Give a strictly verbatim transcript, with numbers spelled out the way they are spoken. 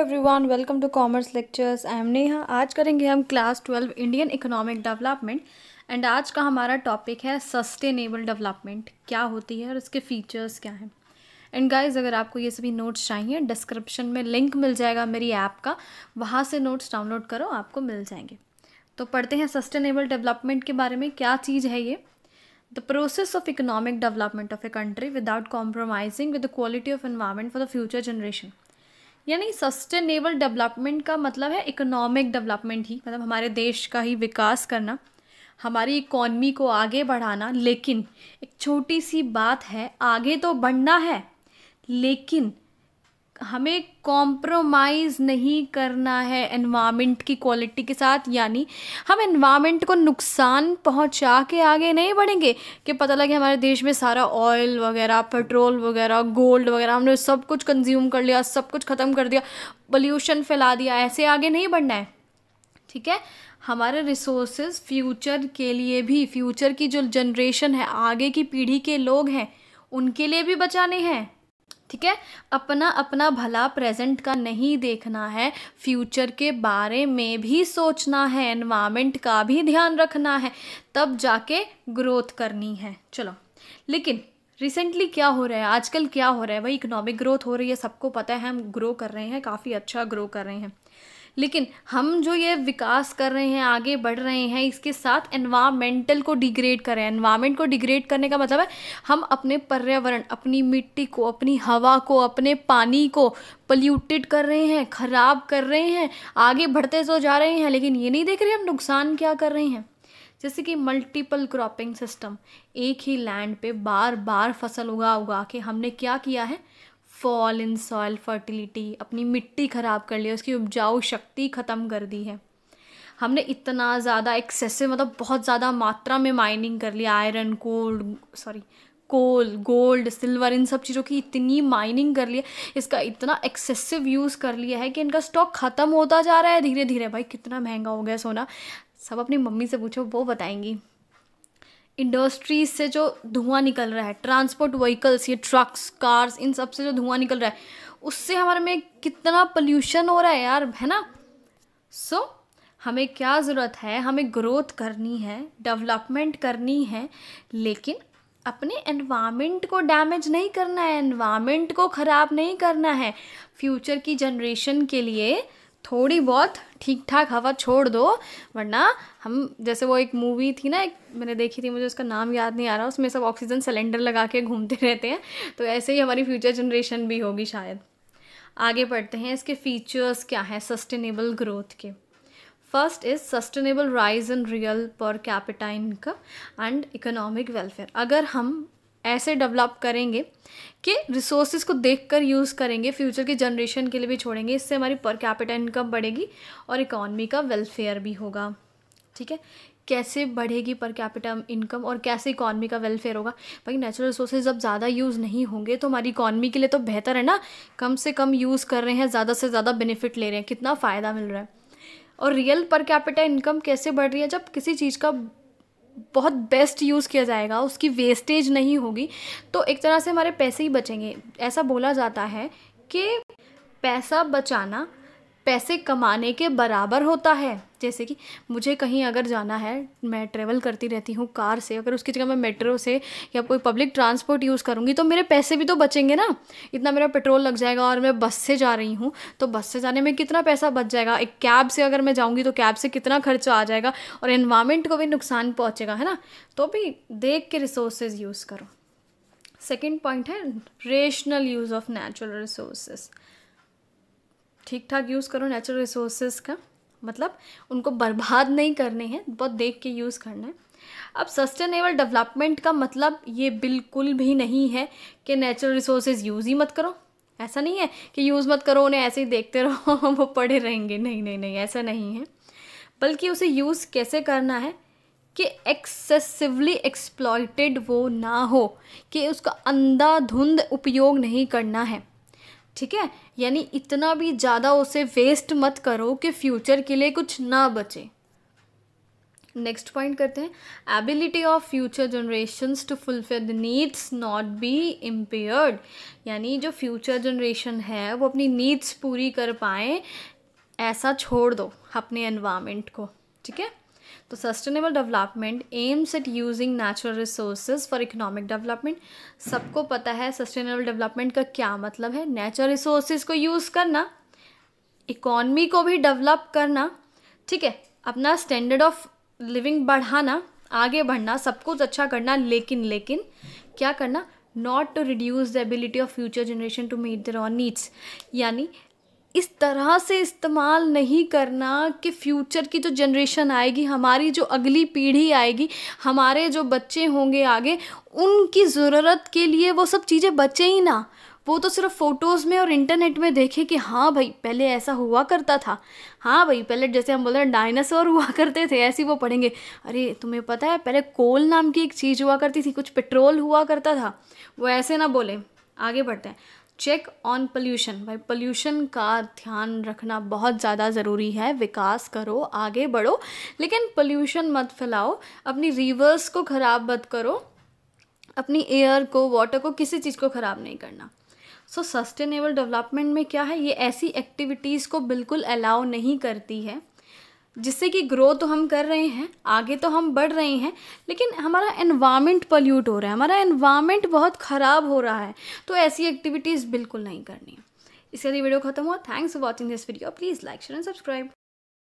Everyone welcome to commerce lectures. I am Neha. आज करेंगे हम class twelve Indian economic development and आज का हमारा टॉपिक है सस्टेनेबल डेवलपमेंट क्या होती है और उसके फीचर्स क्या हैं। एंड गाइस अगर आपको ये सभी नोट्स चाहिए डिस्क्रिप्शन में लिंक मिल जाएगा मेरी ऐप का, वहाँ से नोट्स डाउनलोड करो आपको मिल जाएंगे। तो पढ़ते हैं सस्टेनेबल डेवलपमेंट के बारे में, क्या चीज़ है ये। The process of economic development of a country without compromising with the quality of environment for the future generation। यानी सस्टेनेबल डेवलपमेंट का मतलब है इकोनॉमिक डेवलपमेंट ही, मतलब हमारे देश का ही विकास करना, हमारी इकॉनमी को आगे बढ़ाना। लेकिन एक छोटी सी बात है, आगे तो बढ़ना है लेकिन हमें कॉम्प्रोमाइज़ नहीं करना है एनवायरनमेंट की क्वालिटी के साथ। यानी हम एनवायरनमेंट को नुकसान पहुंचा के आगे नहीं बढ़ेंगे कि पता लगे हमारे देश में सारा ऑयल वगैरह, पेट्रोल वगैरह, गोल्ड वगैरह हमने सब कुछ कंज्यूम कर लिया, सब कुछ ख़त्म कर दिया, पोल्यूशन फैला दिया। ऐसे आगे नहीं बढ़ना है, ठीक है। हमारे रिसोर्सेज फ्यूचर के लिए भी, फ्यूचर की जो जनरेशन है, आगे की पीढ़ी के लोग हैं, उनके लिए भी बचाने हैं, ठीक है। अपना अपना भला प्रेजेंट का नहीं देखना है, फ्यूचर के बारे में भी सोचना है, एनवायरनमेंट का भी ध्यान रखना है, तब जाके ग्रोथ करनी है। चलो, लेकिन रिसेंटली क्या हो रहा है, आजकल क्या हो रहा है, भाई इकोनॉमिक ग्रोथ हो रही है, सबको पता है हम ग्रो कर रहे हैं, काफ़ी अच्छा ग्रो कर रहे हैं। लेकिन हम जो ये विकास कर रहे हैं, आगे बढ़ रहे हैं, इसके साथ एनवायरमेंटल को डिग्रेड कर रहे हैं। एनवायरमेंट को डिग्रेड करने का मतलब है हम अपने पर्यावरण, अपनी मिट्टी को, अपनी हवा को, अपने पानी को पल्यूटेड कर रहे हैं, ख़राब कर रहे हैं। आगे बढ़ते तो जा रहे हैं लेकिन ये नहीं देख रहे हम नुकसान क्या कर रहे हैं। जैसे कि मल्टीपल क्रॉपिंग सिस्टम, एक ही लैंड पे बार बार फसल उगा उगा के हमने क्या किया है, फॉल इन सॉइल फर्टिलिटी, अपनी मिट्टी ख़राब कर ली, उसकी उपजाऊ शक्ति ख़त्म कर दी है। हमने इतना ज़्यादा एक्सेसिव, मतलब बहुत ज़्यादा मात्रा में माइनिंग कर लिया, iron cold sorry coal gold silver, इन सब चीज़ों की इतनी माइनिंग कर ली है, इसका इतना एक्सेसिव यूज़ कर लिया है कि इनका स्टॉक ख़त्म होता जा रहा है धीरे धीरे। भाई कितना महंगा हो गया सोना, सब अपनी मम्मी से पूछो वो बताएंगी। इंडस्ट्रीज से जो धुआं निकल रहा है, ट्रांसपोर्ट व्हीकल्स, ये ट्रक्स, कार्स, इन सब से जो धुआं निकल रहा है, उससे हमारे में कितना पोल्यूशन हो रहा है यार, है ना। सो so, हमें क्या ज़रूरत है, हमें ग्रोथ करनी है, डेवलपमेंट करनी है, लेकिन अपने एनवायरनमेंट को डैमेज नहीं करना है, एनवायरनमेंट को ख़राब नहीं करना है। फ्यूचर की जनरेशन के लिए थोड़ी बहुत ठीक ठाक हवा छोड़ दो, वरना हम जैसे वो एक मूवी थी ना, एक मैंने देखी थी, मुझे उसका नाम याद नहीं आ रहा, उसमें सब ऑक्सीजन सिलेंडर लगा के घूमते रहते हैं। तो ऐसे ही हमारी फ्यूचर जनरेशन भी होगी शायद। आगे बढ़ते हैं, इसके फीचर्स क्या हैं सस्टेनेबल ग्रोथ के। First is sustainable rise in real per capita income and economic welfare. अगर हम ऐसे डेवलप करेंगे कि रिसोर्सेज को देखकर यूज़ करेंगे, फ्यूचर की जनरेशन के लिए भी छोड़ेंगे, इससे हमारी पर कैपिटा इनकम बढ़ेगी और इकॉनमी का वेलफेयर भी होगा, ठीक है। कैसे बढ़ेगी पर कैपिटा इनकम और कैसे इकॉनमी का वेलफेयर होगा, भाई नेचुरल रिसोर्सेज जब ज़्यादा यूज़ नहीं होंगे तो हमारी इकॉनमी के लिए तो बेहतर है ना, कम से कम यूज़ कर रहे हैं, ज़्यादा से ज़्यादा बेनिफिट ले रहे हैं, कितना फ़ायदा मिल रहा है। और रियल पर कैपिटा इनकम कैसे बढ़ रही है, जब किसी चीज़ का बहुत बेस्ट यूज़ किया जाएगा, उसकी वेस्टेज नहीं होगी, तो एक तरह से हमारे पैसे ही बचेंगे। ऐसा बोला जाता है कि पैसा बचाना पैसे कमाने के बराबर होता है। जैसे कि मुझे कहीं अगर जाना है, मैं ट्रेवल करती रहती हूँ कार से, अगर उसकी जगह मैं मेट्रो से या कोई पब्लिक ट्रांसपोर्ट यूज़ करूँगी तो मेरे पैसे भी तो बचेंगे ना, इतना मेरा पेट्रोल लग जाएगा। और मैं बस से जा रही हूँ तो बस से जाने में कितना पैसा बच जाएगा, एक कैब से अगर मैं जाऊँगी तो कैब से कितना खर्चा आ जाएगा और एनवायरनमेंट को भी नुकसान पहुँचेगा, है ना। तो भी देख के रिसोर्सेज यूज़ करो। सेकेंड पॉइंट है rational use of natural resources. ठीक ठाक यूज़ करो नेचुरल रिसोर्सेज का, मतलब उनको बर्बाद नहीं करने हैं, बहुत देख के यूज़ करना है। अब सस्टेनेबल डेवलपमेंट का मतलब ये बिल्कुल भी नहीं है कि नेचुरल रिसोर्सेज यूज़ ही मत करो। ऐसा नहीं है कि यूज़ मत करो, उन्हें ऐसे ही देखते रहो वो पड़े रहेंगे, नहीं नहीं नहीं ऐसा नहीं है, बल्कि उसे यूज़ कैसे करना है कि एक्सेसिवली एक्सप्लॉयटेड वो ना हो, कि उसका अंधाधुंध उपयोग नहीं करना है, ठीक है। यानी इतना भी ज़्यादा उसे वेस्ट मत करो कि फ्यूचर के लिए कुछ ना बचे। नेक्स्ट पॉइंट करते हैं, ability of future generations to fulfil the needs not be impaired, यानी जो फ्यूचर जनरेशन है वो अपनी नीड्स पूरी कर पाएँ, ऐसा छोड़ दो अपने एनवायरनमेंट को, ठीक है। तो sustainable development aims at using natural resources for economic development. सबको पता है सस्टेनेबल डेवलपमेंट का क्या मतलब है, नेचुरल रिसोर्सेज को यूज़ करना, इकॉनमी को भी डेवलप करना, ठीक है, अपना स्टैंडर्ड ऑफ लिविंग बढ़ाना, आगे बढ़ना, सब कुछ अच्छा करना, लेकिन लेकिन क्या करना, not to reduce the ability of future generation to meet their own needs, यानी इस तरह से इस्तेमाल नहीं करना कि फ्यूचर की जो जनरेशन आएगी, हमारी जो अगली पीढ़ी आएगी, हमारे जो बच्चे होंगे आगे, उनकी ज़रूरत के लिए वो सब चीज़ें बचे ही ना, वो तो सिर्फ फ़ोटोज़ में और इंटरनेट में देखे कि हाँ भाई पहले ऐसा हुआ करता था, हाँ भाई पहले जैसे हम बोल रहे हैं डायनासोर हुआ करते थे, ऐसे वो पढ़ेंगे, अरे तुम्हें पता है पहले कोल नाम की एक चीज़ हुआ करती थी, कुछ पेट्रोल हुआ करता था, वो ऐसे ना बोले। आगे बढ़ते हैं, चेक ऑन पोल्यूशन, भाई पोल्यूशन का ध्यान रखना बहुत ज़्यादा ज़रूरी है, विकास करो, आगे बढ़ो, लेकिन पोल्यूशन मत फैलाओ, अपनी रिवर्स को ख़राब मत करो, अपनी एयर को, वाटर को, किसी चीज़ को ख़राब नहीं करना। सो सस्टेनेबल डेवलपमेंट में क्या है, ये ऐसी एक्टिविटीज़ को बिल्कुल अलाउ नहीं करती है, जिससे कि ग्रो तो हम कर रहे हैं, आगे तो हम बढ़ रहे हैं, लेकिन हमारा एनवायरनमेंट पॉल्यूट हो रहा है, हमारा एनवायरनमेंट बहुत ख़राब हो रहा है, तो ऐसी एक्टिविटीज़ बिल्कुल नहीं करनी है। इसके लिए वीडियो खत्म हुआ। Thanks for watching this video, please like share and subscribe.